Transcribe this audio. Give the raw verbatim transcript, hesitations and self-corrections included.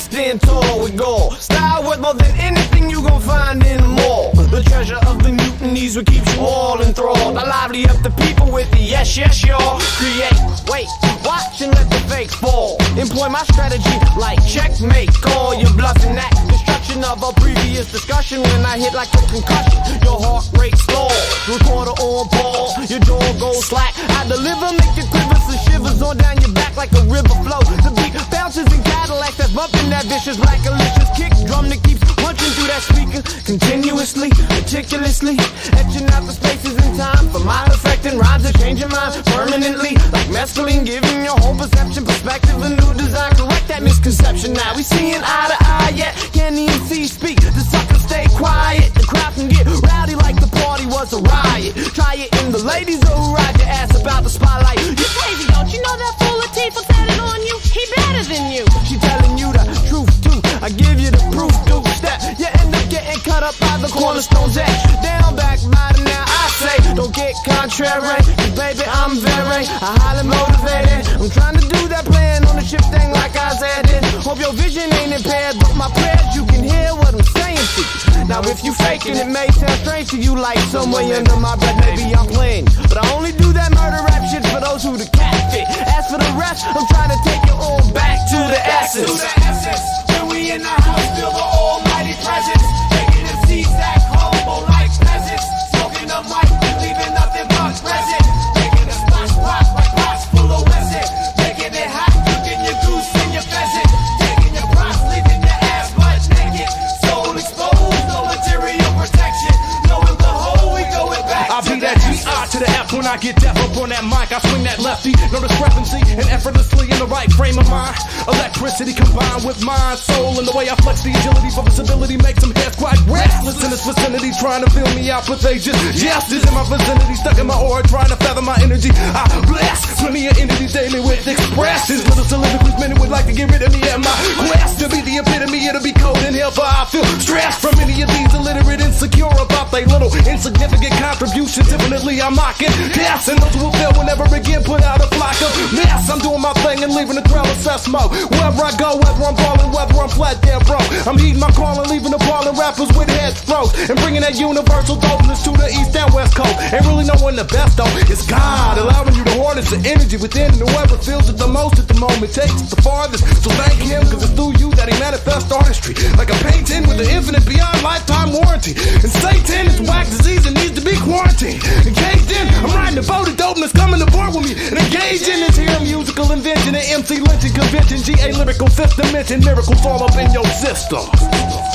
can stand tall with gold. Style worth more than anything you gon' find in the mall. The treasure of the Newtonies will keep you all enthralled. I lively up the people with the yes, yes, y'all. Create, wait, watch and let the fake fall. Employ my strategy like checkmate. Call your bluff and act. Destruction of our previous discussion. When I hit like a concussion, your heart rate slow. Recorder on ball, your jaw goes slack. I deliver, make your quivers and shivers on down your back like a river flow. The beat bounces and Cadillacs that's bumping that vicious blackalicious kick drum that keeps punching through that speaker continuously, meticulously, etching out the spaces in time for my affecting rhymes that change your mind permanently, like mescaline, giving your whole perception, perspective, a new design. Correct that misconception. Now we seeing eye to eye, yet can't even see speak. The suckers stay quiet. The crowd can get rowdy like the party was a riot. Try it in the ladies or who ride your ass about the spotlight. You crazy, don't you know that fool Latifah's had it on you? He better than you. She telling you the truth too. I give you the proof too. That you end up getting cut up by the cornerstone's edge. Down back by the now I say, don't get contrary, cause baby I'm very, I highly motivated. I'm trying to do that plan on the ship thing like Isaiah did. Hope your vision ain't impaired, but my prayers you can hear what I'm saying to you. Now if you faking it may sound strange to you, like somewhere under my bed maybe I'm playing, but I only do that murder rap shit for those who the cat fit. As for the rest, I'm trying to take it all back to the essence. To the essence, when we in the house feel the old presence, taking the seeds that humble like peasants, smoking a mic and leaving nothing but present, taking the splash pop like pots full of resin, making it hot, cooking your goose and your pheasant, taking your props, leaving your ass butt naked, soul exposed, no material protection, knowing the hole we going back. I'll be that G R to the F when I get deaf up on that mic. I swing that lefty, no discrepancy, and effortlessly in the right frame of mind. Electricity combined with mind, soul, and the way I flex the agility for visibility makes them heads quite restless in this vicinity, trying to fill me out with ages. Yes, is in my vicinity, stuck in my aura, trying to fathom my energy. I bless plenty of entities daily with expressions. Little soliloquies many would like to get rid of me and my quest to be the epitome. It'll be cold in hell, for I feel stressed from any of these illiterate, insecure about they little insignificant contributions. Infinitely I'm mocking deaths, and those who will fail will never again put out a flock of mess. I'm doing my thing and leaving the crowd obsessed mode. Wherever I go, whether I'm ballin', whether I'm flat, there, bro. I'm heeding my call and leaving the ballin' rappers with head throws, and bringing that universal dopeness to the east and west coast. Ain't really knowing the best though. It's God allowing you to harness the energy within, and whoever feels it the most at the moment takes it the farthest. So thank Him, cause it's through you that He manifests artistry, like a painting with an infinite beyond lifetime warranty. And Satan is whack disease and needs to be quarantined. Engaged in, I'm riding the boat of dopeness, coming aboard with me, and engaged in this here musical invention, an M C Lynching convention. G A lyrical fifth dimension, miracle fall up in your system.